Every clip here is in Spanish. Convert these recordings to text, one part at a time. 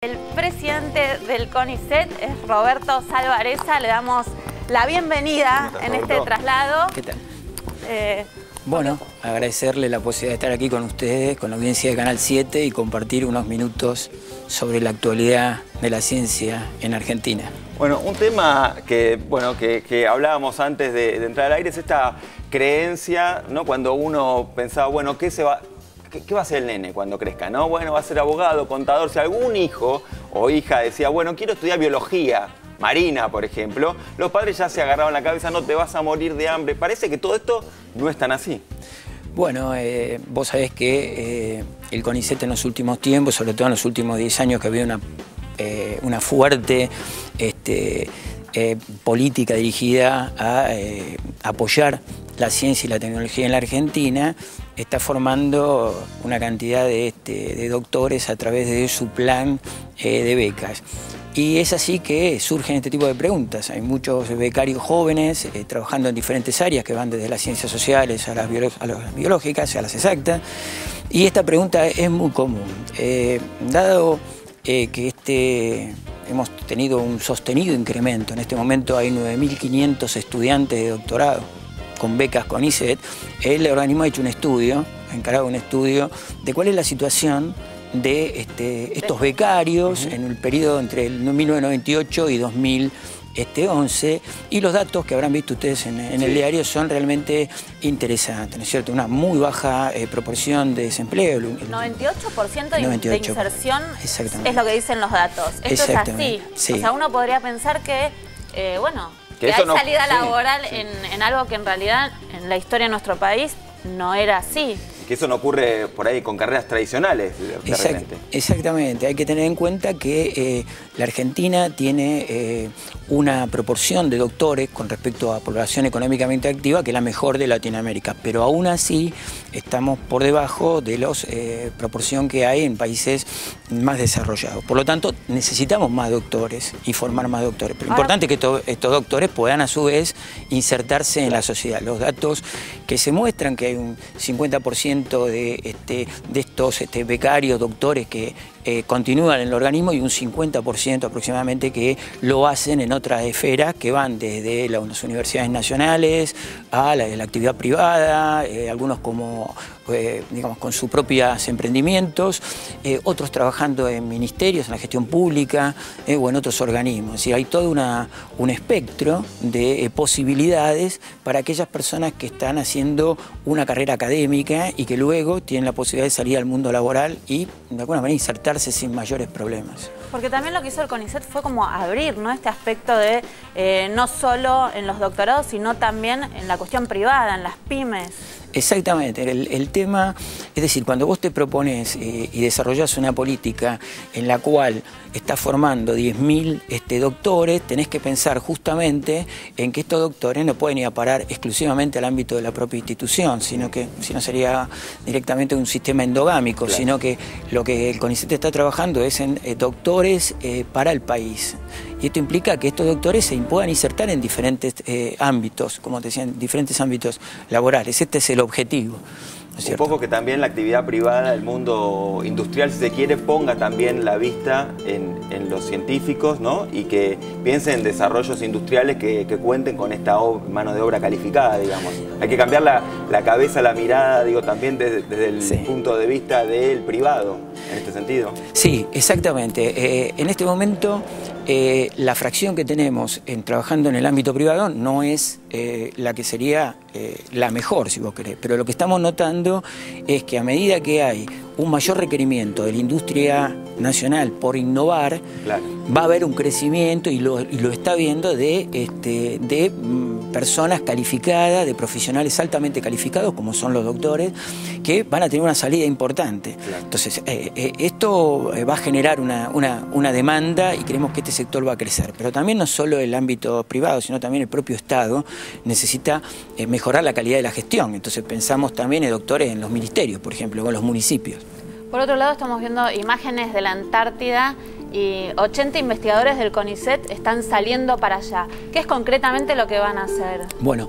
El presidente del CONICET es Roberto Salvarezza. Le damos la bienvenida en este traslado. ¿Qué tal? Bueno, agradecerle la posibilidad de estar aquí con ustedes, con la audiencia de Canal 7 y compartir unos minutos sobre la actualidad de la ciencia en Argentina. Bueno, un tema que hablábamos antes de entrar al aire es esta creencia, ¿no? Cuando uno pensaba, bueno, ¿qué va a ser el nene cuando crezca? ¿No? Bueno, va a ser abogado, contador. Si algún hijo o hija decía, bueno, quiero estudiar biología marina, por ejemplo, los padres ya se agarraban la cabeza, no te vas a morir de hambre. Parece que todo esto no es tan así. Bueno, vos sabés que el CONICET en los últimos tiempos, sobre todo en los últimos 10 años, que ha habido una fuerte política dirigida a apoyar la ciencia y la tecnología en la Argentina, está formando una cantidad de doctores a través de su plan de becas. Y es así que surgen este tipo de preguntas. Hay muchos becarios jóvenes trabajando en diferentes áreas que van desde las ciencias sociales a las biológicas, a las exactas. Y esta pregunta es muy común. Dado que hemos tenido un sostenido incremento, en este momento hay 9.500 estudiantes de doctorado con becas CONICET, el organismo ha hecho un estudio, ha encargado un estudio de cuál es la situación de estos becarios en el periodo entre el 1998 y 2011, y los datos que habrán visto ustedes en el diario son realmente interesantes, ¿no es cierto? Una muy baja proporción de desempleo. El 98% de inserción es lo que dicen los datos. Esto es así. Sí. O sea, uno podría pensar que, bueno, que hay salida laboral en algo que en realidad en la historia de nuestro país no era así. Que eso no ocurre por ahí con carreras tradicionales. Exactamente. Hay que tener en cuenta que la Argentina tiene una proporción de doctores con respecto a población económicamente activa que es la mejor de Latinoamérica, pero aún así estamos por debajo de la proporción que hay en países más desarrollados. Por lo tanto, necesitamos más doctores y formar más doctores. Pero lo importante es que estos doctores puedan a su vez insertarse en la sociedad. Los datos que se muestran que hay un 50% de estos becarios, doctores que continúan en el organismo y un 50% aproximadamente que lo hacen en otras esferas que van desde las universidades nacionales a la actividad privada, algunos como digamos con sus propios emprendimientos, otros trabajando en ministerios, en la gestión pública o en otros organismos. Y hay todo un espectro de posibilidades para aquellas personas que están haciendo una carrera académica y que luego tienen la posibilidad de salir al mundo laboral y de alguna manera insertarse sin mayores problemas. Porque también lo que hizo el CONICET fue como abrir, ¿no?, este aspecto de no solo en los doctorados, sino también en la cuestión privada, en las pymes. Exactamente, el tema, es decir, cuando vos te propones y desarrollás una política en la cual estás formando 10.000 doctores, tenés que pensar justamente en que estos doctores no pueden ir a parar exclusivamente al ámbito de la propia institución, sino que si no sería directamente un sistema endogámico, claro, sino que lo que el CONICET está trabajando es en doctores para el país. Y esto implica que estos doctores se puedan insertar en diferentes ámbitos, como te decían, diferentes ámbitos laborales. Este es el objetivo, ¿no es cierto? Un poco que también la actividad privada, el mundo industrial, si se quiere, ponga también la vista en los científicos, ¿no? Y que piensen en desarrollos industriales que cuenten con esta mano de obra calificada, digamos. Hay que cambiar la cabeza, la mirada, digo, también desde el punto de vista del privado, en este sentido. Sí, exactamente. En este momento, la fracción que tenemos trabajando en el ámbito privado no es la que sería la mejor, si vos querés, pero lo que estamos notando es que a medida que hay un mayor requerimiento de la industria nacional por innovar, claro, va a haber un crecimiento, y lo está viendo, de personas calificadas, de profesionales altamente calificados, como son los doctores, que van a tener una salida importante. Claro. Entonces, esto va a generar una demanda y creemos que este sector va a crecer. Pero también no solo el ámbito privado, sino también el propio Estado necesita mejorar la calidad de la gestión. Entonces pensamos también en doctores en los ministerios, por ejemplo, o en los municipios. Por otro lado, estamos viendo imágenes de la Antártida y 80 investigadores del CONICET están saliendo para allá. ¿Qué es concretamente lo que van a hacer? Bueno,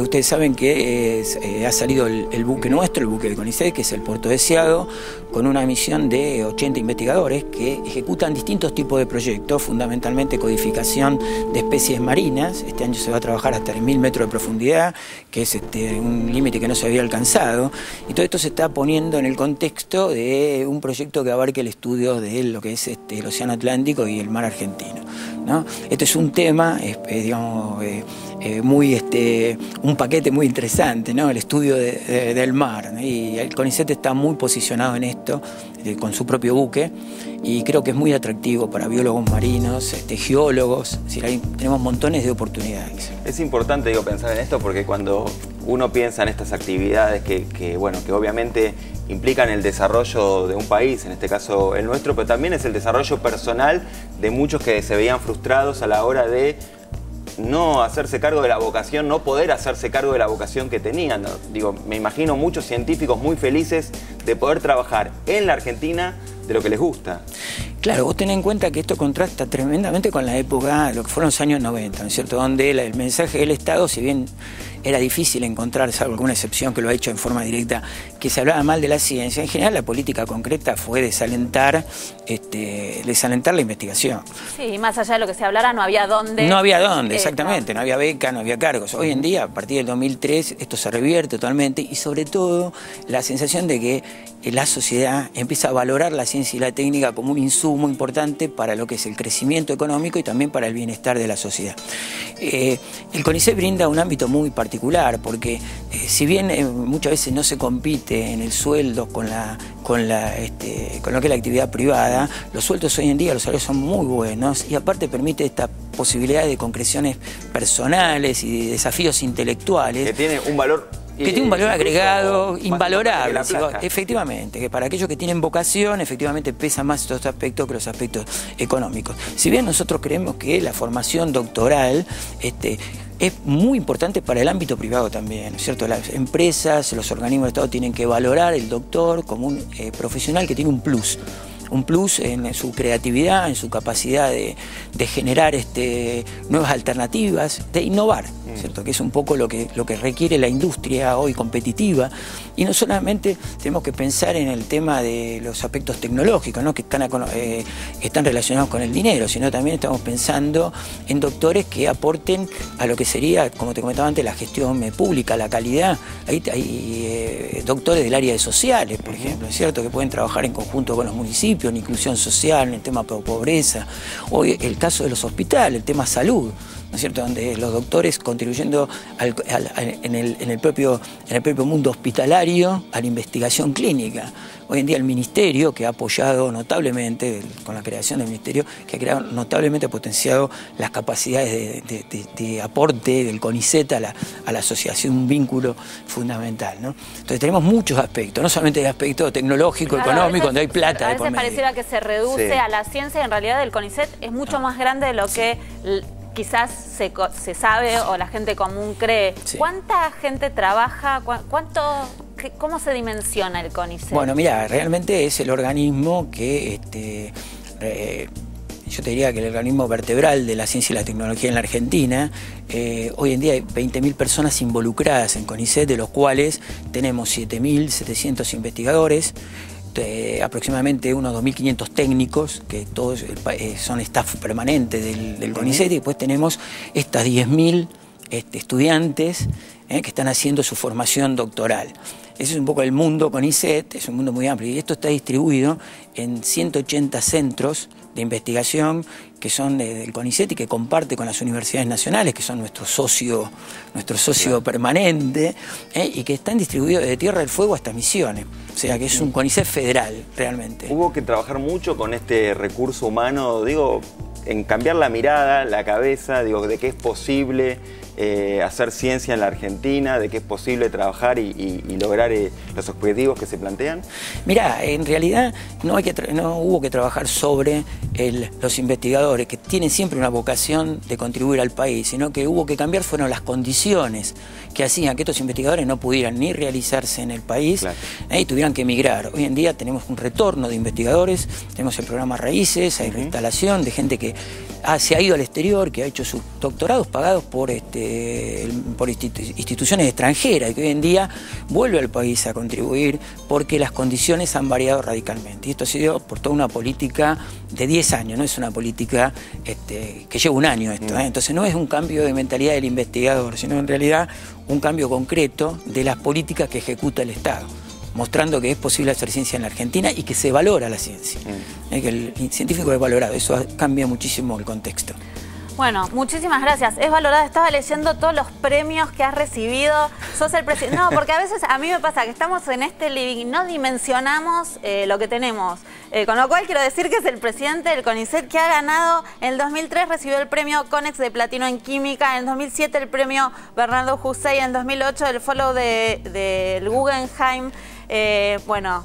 ustedes saben que ha salido el buque nuestro, el buque del CONICET, que es el Puerto Deseado, con una misión de 80 investigadores que ejecutan distintos tipos de proyectos, fundamentalmente codificación de especies marinas. Este año se va a trabajar hasta 3.000 metros de profundidad, que es un límite que no se había alcanzado. Y todo esto se está poniendo en el contexto de un proyecto que abarque el estudio de lo que es los Océano Atlántico y el mar argentino, ¿no? Esto es un tema, digamos, un paquete muy interesante, ¿no? El estudio del mar, ¿no? Y el CONICET está muy posicionado en esto, con su propio buque, y creo que es muy atractivo para biólogos marinos, geólogos. Es decir, tenemos montones de oportunidades. Es importante, digo, pensar en esto, porque cuando uno piensa en estas actividades que obviamente implican el desarrollo de un país, en este caso el nuestro, pero también es el desarrollo personal de muchos que se veían frustrados a la hora de no hacerse cargo de la vocación, no poder hacerse cargo de la vocación que tenían, ¿no? Digo, me imagino muchos científicos muy felices de poder trabajar en la Argentina de lo que les gusta. Claro, vos tenés en cuenta que esto contrasta tremendamente con la época, lo que fueron los años 90, ¿no es cierto?, donde el mensaje del Estado, si bien era difícil encontrar, salvo alguna excepción que lo ha hecho en forma directa, que se hablaba mal de la ciencia, en general la política concreta fue desalentar la investigación. Sí, más allá de lo que se hablara, no había dónde. No había dónde, exactamente, no había beca, no había cargos. Hoy en día, a partir del 2003, esto se revierte totalmente, y sobre todo la sensación de que la sociedad empieza a valorar la ciencia y la técnica como un insumo muy importante para lo que es el crecimiento económico y también para el bienestar de la sociedad. El CONICET brinda un ámbito muy particular porque si bien muchas veces no se compite en el sueldo con lo que es la actividad privada, los sueldos hoy en día, los salarios son muy buenos y aparte permite esta posibilidad de concreciones personales y de desafíos intelectuales. Que tiene un valor... que tiene un valor agregado invalorable, efectivamente, que para aquellos que tienen vocación, efectivamente pesa más estos aspectos que los aspectos económicos. Si bien nosotros creemos que la formación doctoral es muy importante para el ámbito privado también, ¿no es cierto? Las empresas, los organismos de Estado tienen que valorar el doctor como un profesional que tiene un plus en su creatividad, en su capacidad de generar nuevas alternativas, de innovar, ¿cierto? Que es un poco lo que requiere la industria hoy competitiva. Y no solamente tenemos que pensar en el tema de los aspectos tecnológicos, ¿no? que están relacionados con el dinero, sino también estamos pensando en doctores que aporten a lo que sería, como te comentaba antes, la gestión pública, la calidad. Hay doctores del área de sociales, por ejemplo, ¿cierto? Que pueden trabajar en conjunto con los municipios, en inclusión social, en el tema de pobreza. Hoy el caso de los hospitales, el tema salud, ¿no es cierto?, donde los doctores contribuyendo en el propio mundo hospitalario a la investigación clínica. Hoy en día el Ministerio, que ha apoyado notablemente, con la creación del Ministerio, que ha creado notablemente, ha potenciado las capacidades de aporte del CONICET a la asociación, un vínculo fundamental, ¿no? Entonces tenemos muchos aspectos, no solamente el aspecto tecnológico, claro, económico, donde hay plata. A veces pareciera que se reduce a la ciencia y en realidad el CONICET es mucho más grande de lo que quizás se sabe o la gente común cree. Sí. ¿Cuánta gente trabaja? ¿Cómo se dimensiona el CONICET? Bueno, mira, realmente es el organismo que, yo te diría que el organismo vertebral de la ciencia y la tecnología en la Argentina. Hoy en día hay 20.000 personas involucradas en CONICET, de los cuales tenemos 7.700 investigadores, aproximadamente unos 2.500 técnicos, que todos son staff permanente del CONICET, y después tenemos estas 10.000 estudiantes que están haciendo su formación doctoral. Ese es un poco el mundo CONICET, es un mundo muy amplio, y esto está distribuido en 180 centros de investigación que son del CONICET y que comparte con las universidades nacionales, que son nuestro socio permanente, y que están distribuidos desde Tierra del Fuego hasta Misiones. O sea que es un CONICET federal, realmente. Hubo que trabajar mucho con este recurso humano, digo, en cambiar la mirada, la cabeza, digo, de qué es posible, hacer ciencia en la Argentina, de que es posible trabajar y lograr los objetivos que se plantean? Mirá, en realidad no hubo que trabajar sobre los investigadores, que tienen siempre una vocación de contribuir al país, sino que hubo que cambiar fueron las condiciones que hacían que estos investigadores no pudieran ni realizarse en el país, claro, y tuvieran que emigrar. Hoy en día tenemos un retorno de investigadores, tenemos el programa Raíces, hay reinstalación de gente que se ha ido al exterior, que ha hecho sus doctorados pagados por instituciones extranjeras y que hoy en día vuelve al país a contribuir porque las condiciones han variado radicalmente. Y esto ha sido por toda una política de 10 años, no es una política que lleva un año esto. Entonces no es un cambio de mentalidad del investigador, sino en realidad un cambio concreto de las políticas que ejecuta el Estado, mostrando que es posible hacer ciencia en la Argentina y que se valora la ciencia, que el científico es valorado. Eso cambia muchísimo el contexto. Bueno, muchísimas gracias. Es valorada. Estaba leyendo todos los premios que has recibido. Sos el presidente. No, porque a veces a mí me pasa que estamos en este living, no dimensionamos lo que tenemos. Con lo cual quiero decir que es el presidente del CONICET que ha ganado. En el 2003 recibió el premio Conex de Platino en Química. En el 2007 el premio Bernardo José. En el 2008 el follow del Guggenheim. Bueno,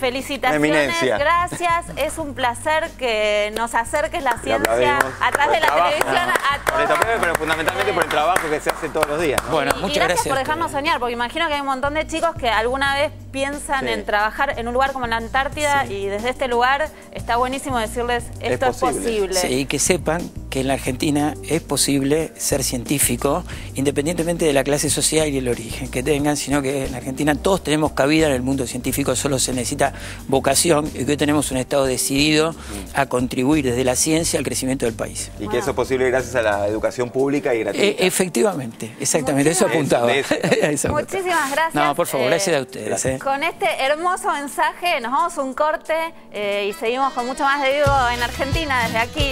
felicitaciones, eminencia. Gracias, es un placer que nos acerques la ciencia atrás de la televisión a todos. Por esta prueba, pero fundamentalmente por el trabajo que se hace todos los días, ¿no? Bueno, muchas gracias por dejarnos soñar, porque imagino que hay un montón de chicos que alguna vez piensan en trabajar en un lugar como la Antártida y desde este lugar está buenísimo decirles esto es posible. Sí, y que sepan que en la Argentina es posible ser científico independientemente de la clase social y el origen que tengan, sino que en la Argentina todos tenemos cabida en el mundo científico, solo se necesita vocación y que hoy tenemos un Estado decidido a contribuir desde la ciencia al crecimiento del país. Y que eso es posible gracias a la educación pública y gratuita. Efectivamente, exactamente, eso apuntaba. Muchísimas gracias. No, por favor, gracias a ustedes. Con este hermoso mensaje nos vamos a un corte y seguimos con mucho más de Vivo en Argentina desde aquí.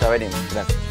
Ya venimos, gracias.